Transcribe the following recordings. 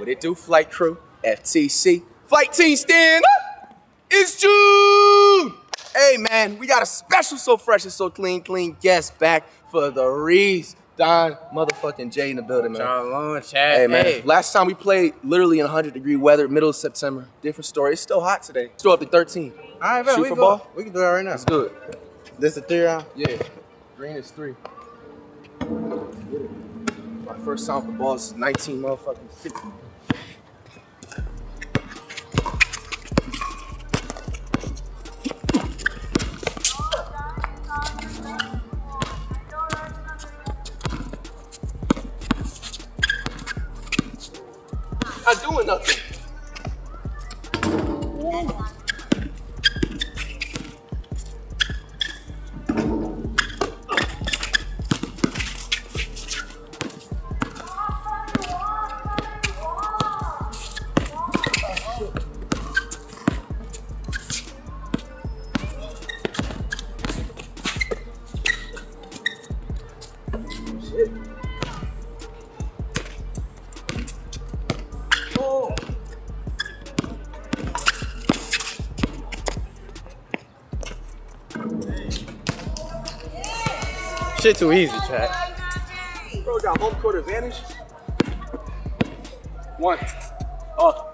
What it do, flight crew? FTC. Flight team, stand up! It's June! Hey, man, we got a special So Fresh and So Clean guest back for the Reese. Don motherfucking J in the building, man. John Long, Chad. Hey, man. Hey. Last time we played literally in 100-degree weather, middle of September. Different story. It's still hot today. Still up to 13. All right, man. Shoot for ball. We can do that right now. Let's do it. This a 3-round? Yeah. Green is 3. My first time for balls is 19 motherfucking 50. Not doing nothing. Whoa. Shit too easy, Chad. Bro, got home court advantage. One. Oh.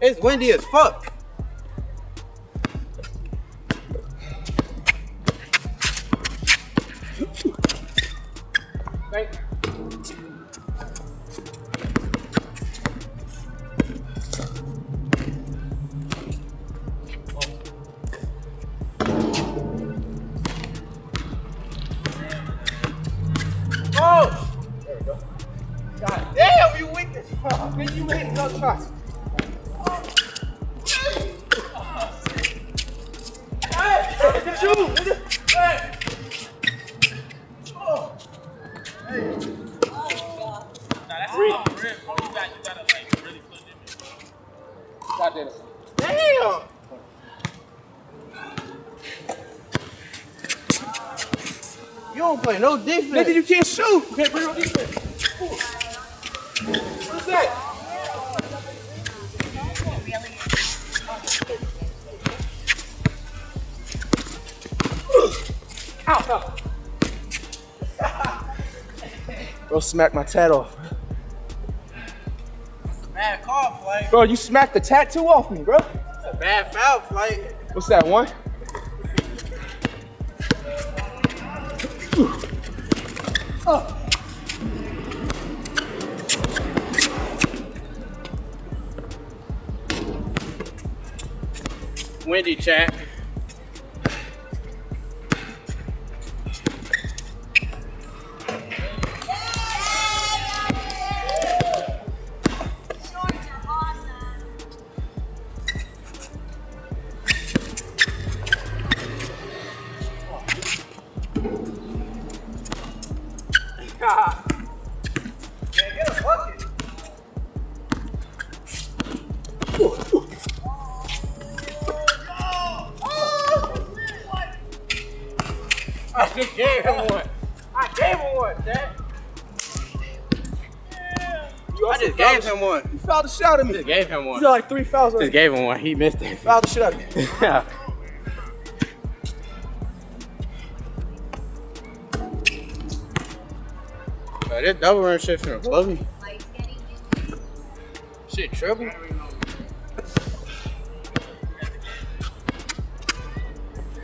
It's windy as fuck. Thank you. You don't play no defense. Nigga, you can't shoot. You can't play no defense. Ooh. What's that? Ow. Bro, smack my tat off. That's a bad call, Flight. Bro, you smacked the tattoo off me, bro. That's a bad foul, Flight. What's that, one? Oh. Windy, chat. You fouled the shit out of me. Just gave him one. You got like 3 fouls on me. Just gave him one. He missed it. Fouled the shit out of me. Yeah. Bro, this double rim shit finna blow me. Shit, triple.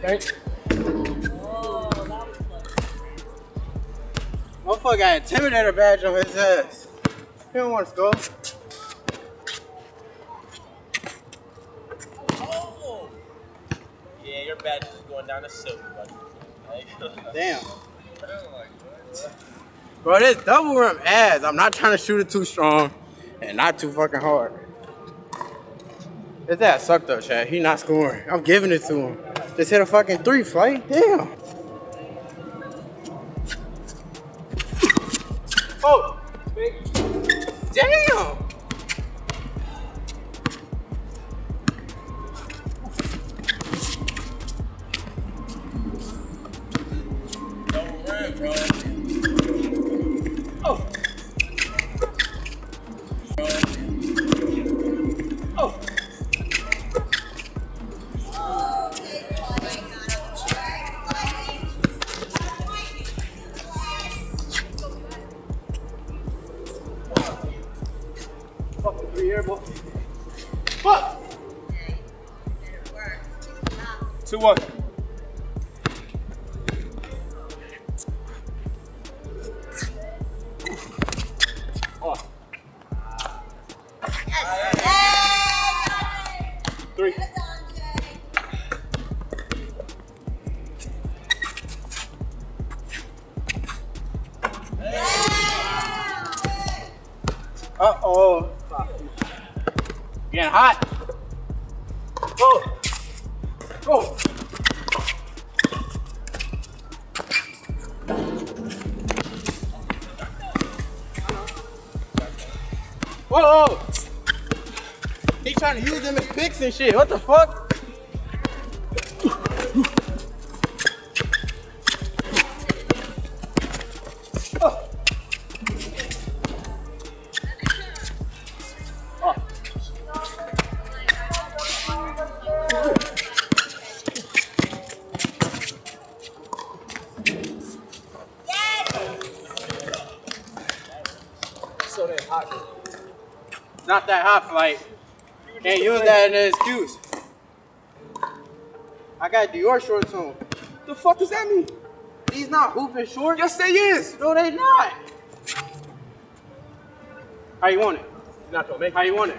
Thanks. Whoa, that was close. Motherfucker got an intimidator badge on his ass. He don't want to score. Oh. Yeah, your badge is going down the silver, buddy. Like, damn. Bro, this double rim ass. I'm not trying to shoot it too strong and not too fucking hard. This ass sucked up, Chad. He not scoring. I'm giving it to him. Just hit a fucking 3, Flight. Damn. Oh. Damn! Don't worry, bro. Oh! 21. Oh. Yes. Hey, three. Uh-oh. Getting hot. Go. Go. Whoa. He trying to use them as picks and shit. What the fuck? Not that hot, Flight. Can't use that as an excuse. I got Dior shorts on. The fuck does that mean? These not hooping shorts? Yes, they is. No, they not. How you want it? You're not gonna make it. How you want it?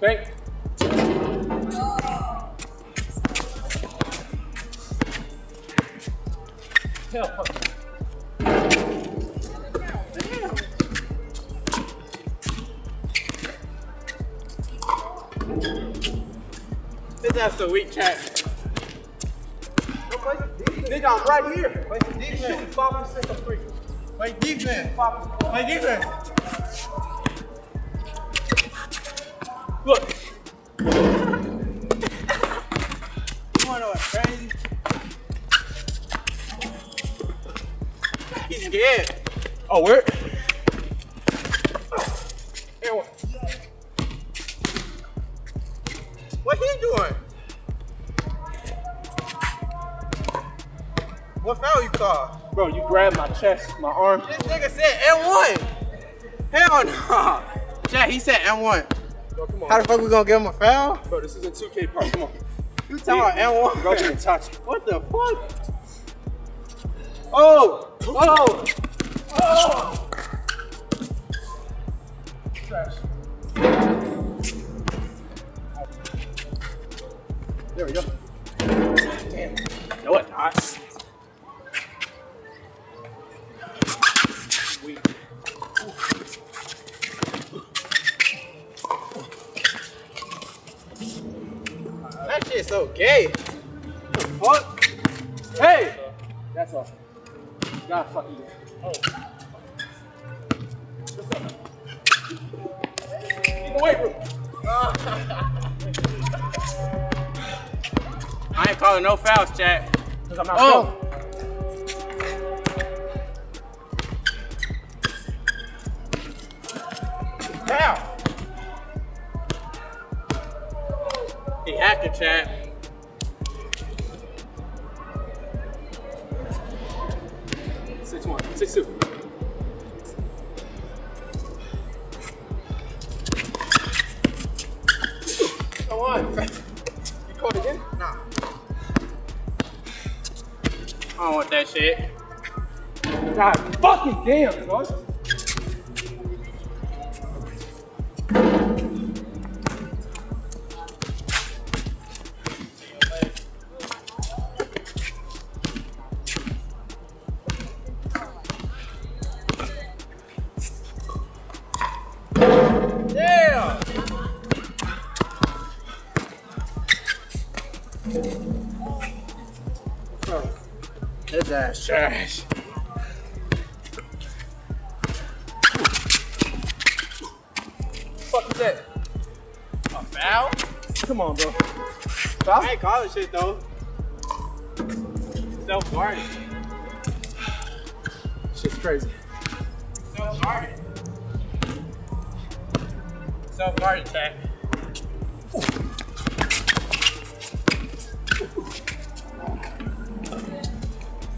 Thank you. Hell, this ass a weak cat. Nigga, I'm right here. Play some defense. Shoot 5 and 6 or 3. Play defense. Play defense. Look. You wanna know what's crazy? He's scared. Oh, where? Here, what? What he doing? What foul you call? Bro, you grabbed my chest, my arm. This nigga said N1. Hell no. Chat, he said N1. Yo, come on. How the fuck we gonna give him a foul? Bro, this isn't 2K pop, come on. You talking about N1? Go to the touch. What the fuck? Oh! Oh! Oh! Trash. There we go. Damn. No, it's not. That shit's so gay. What the fuck? Hey! That's all. God fucking gay. Oh. Get away from me. I ain't calling no fouls, chat. Cause I'm not going. Now! He hacked it, chat. Six two. Come on. You caught again? Nah. I don't want that shit. God fucking damn, bro. This ass trash. Fuck is that? A foul? Come on, bro. Foul? I ain't calling shit though. Self-guarded. Shit's crazy. Self-guarded. so hard there.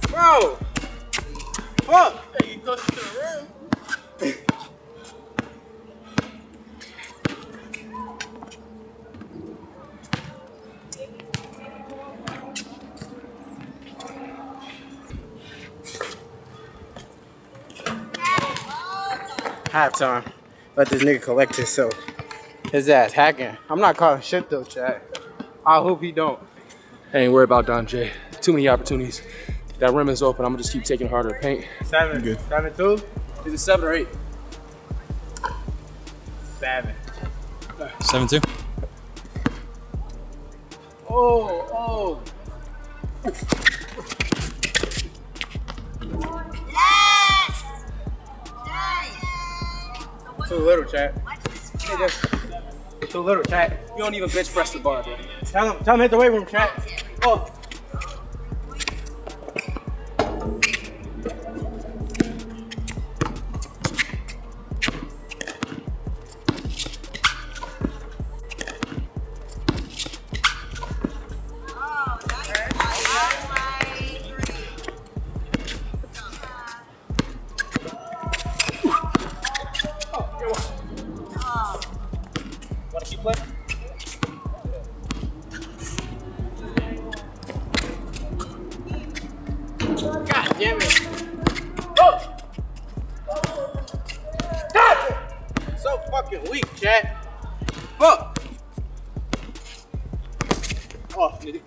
Bro! Fuck! Hey, you go to the room. Half time. Let this nigga collect himself. His ass hacking. I'm not calling shit though, Chad. I hope he don't. I ain't worried about DonJ. Too many opportunities. That rim is open. I'm gonna just keep taking harder to paint. Seven. Good. 7-2? Is it 7 or 8? 7. 7-2? Oh, oh. Too little, chat. Too little, chat. You don't even bitch press the bar, bro. Tell him hit the weight room, chat. Oh. God damn it. Oh. Stop it. So fucking weak, chat. Fuck. Oh, nigga.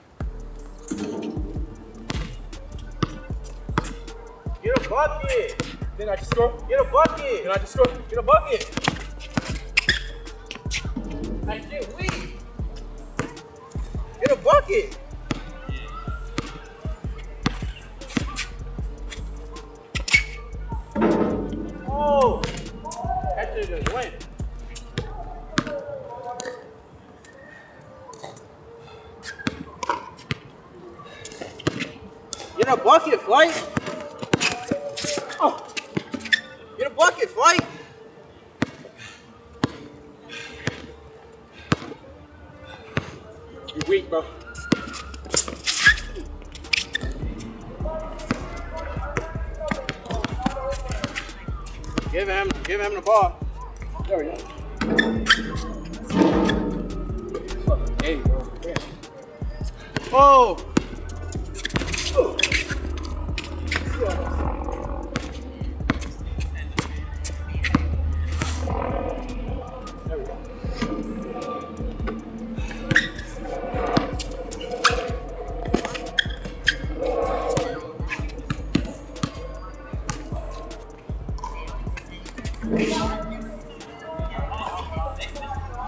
Get a bucket. Then I just score. Get a bucket. Then I just score. Get a bucket. I get weak. Get a bucket. Oh, that shit just went. Get a bucket, Flight. Oh, get a bucket, Flight. Weak, bro. Give him the ball. There we go. There you go. Yeah. Oh! Oh. There we go.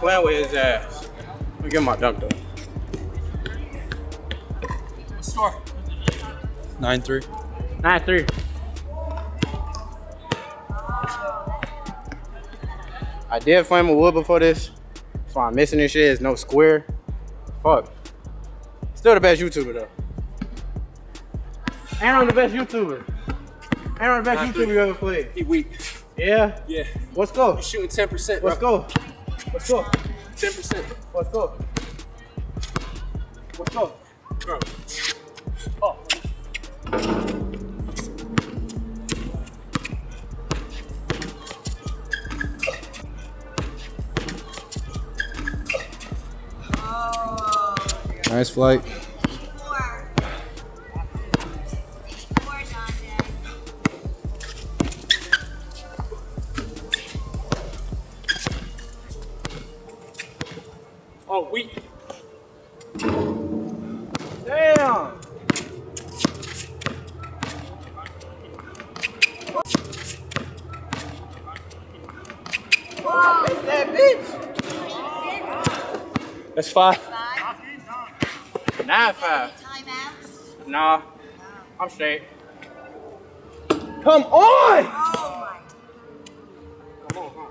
Playing with his ass. Let me get my dunk though. What's the score? 9-3. 9-3. I did flame a wood before this, so I'm missing this shit. It's no square. Fuck. Still the best YouTuber though. And I'm the best YouTuber. And I'm the best YouTuber you ever played. He weak. Yeah? Yeah. Let's go. You're shooting 10%. Let's go. Let's go. 10%. Let's go. Let's go. Bro. Oh. Nice, Flight. Oh, weak. Damn! Wow, it's that bitch! That's 5. 9-5. Nah, I'm straight. Come on! Oh my. Come on, come on.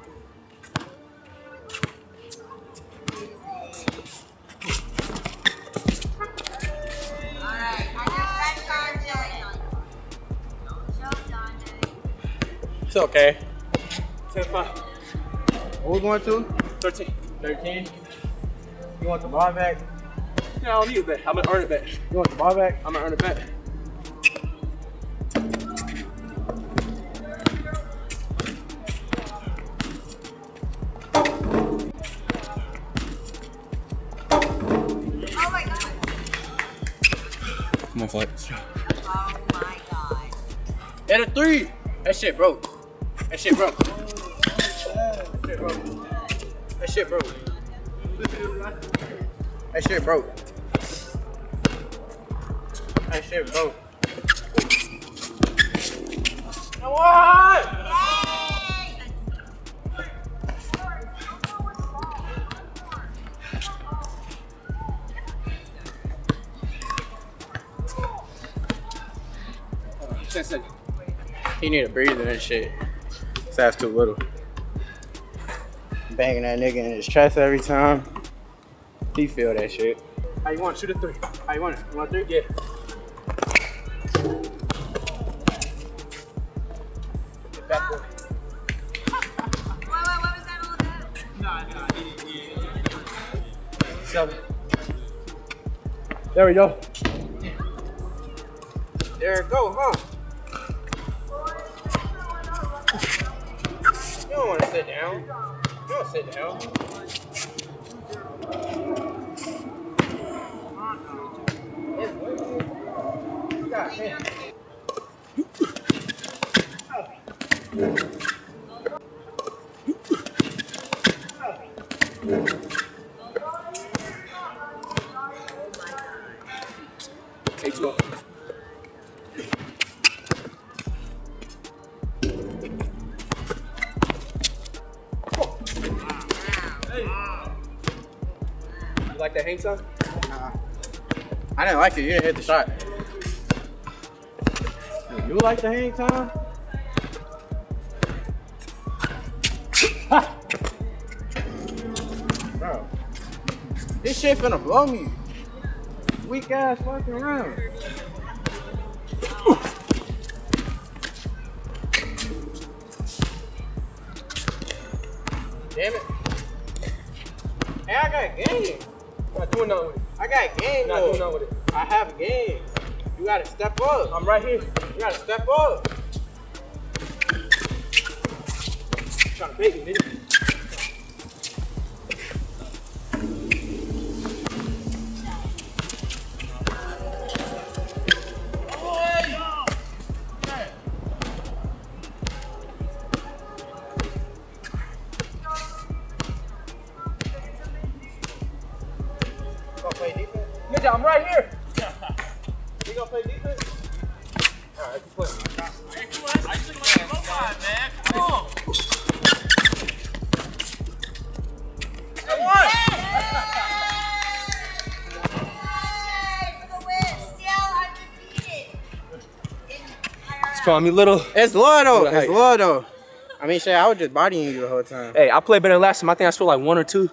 It's okay. 10-5. Who's going to? 13. 13? You want the ball back? No, I don't need it back. I'm gonna earn it back. You want the ball back? I'm gonna earn it back. Oh my God. Come on, Flight. Oh my God. And a 3. That shit broke. That shit broke. That shit broke. That shit broke. That shit broke. That shit broke. Come on! Yay! You need to breathe in that shit. That's too little. Banging that nigga in his chest every time. He feel that shit. How you want it? Shoot a 3. How you want it? You want a 3? Yeah. Get back there. What was that all about? Nah, yeah. 7. There we go. There it go, huh? You don't want to sit down. You don't sit down. Takes off. Like that hang time? Nah. I didn't like it. You didn't hit the shot. You like the hang time? Bro, this shit finna blow me. Weak ass fucking round. Damn it. Hey, I got game. Not doing nothing with it. I got game. Not doing nothing with it. I have game. You gotta step up. I'm right here. You gotta step up. I'm trying to bait me, nigga, I'm right here. You gonna play defense? All right, play. Hey, I used to play robot, man. Come on. Come on. Yay! For the win. Still undefeated. It's calling me little. It's Lotto. It's Lotto. I mean, shit, I was just bodying you the whole time. Hey, I played better than last time. I think I scored like 1 or 2. You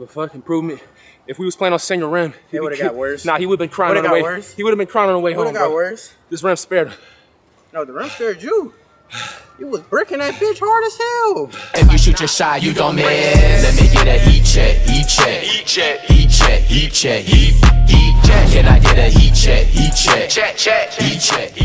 have a fucking improvement. If we was playing on single rim, he would have got worse. Nah, he would have been crying on the way. Worse. He would have been crying on the way home. Would have got worse. This rim spared him. No, the rim spared you. You was bricking that bitch hard as hell. If you shoot your shot, you don't miss. Let me get a heat check, heat check, heat check, heat check, heat check, heat check. Can I get a heat check, heat check, check, check, heat check?